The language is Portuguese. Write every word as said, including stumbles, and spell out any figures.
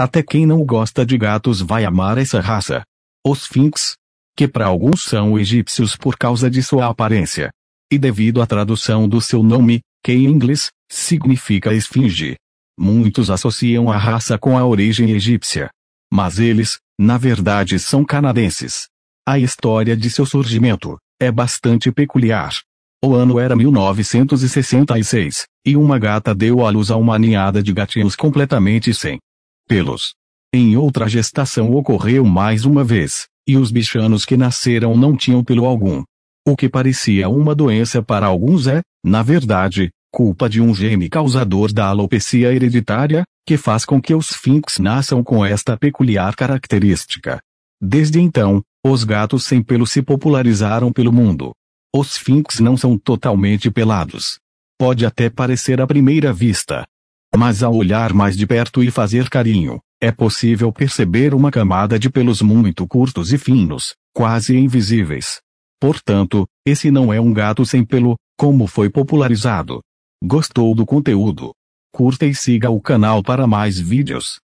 Até quem não gosta de gatos vai amar essa raça. Os Sphinx, que para alguns são egípcios por causa de sua aparência, e devido à tradução do seu nome, que em inglês significa esfinge. Muitos associam a raça com a origem egípcia. Mas eles, na verdade, são canadenses. A história de seu surgimento é bastante peculiar. O ano era mil novecentos e sessenta e seis, e uma gata deu à luz a uma ninhada de gatinhos completamente sem pelos. Em outra gestação ocorreu mais uma vez, e os bichanos que nasceram não tinham pelo algum. O que parecia uma doença para alguns é, na verdade, culpa de um gene causador da alopecia hereditária, que faz com que os Sphinx nasçam com esta peculiar característica. Desde então, os gatos sem pelo se popularizaram pelo mundo. Os Sphinx não são totalmente pelados. Pode até parecer à primeira vista. Mas ao olhar mais de perto e fazer carinho, é possível perceber uma camada de pelos muito curtos e finos, quase invisíveis. Portanto, esse não é um gato sem pelo, como foi popularizado. Gostou do conteúdo? Curta e siga o canal para mais vídeos.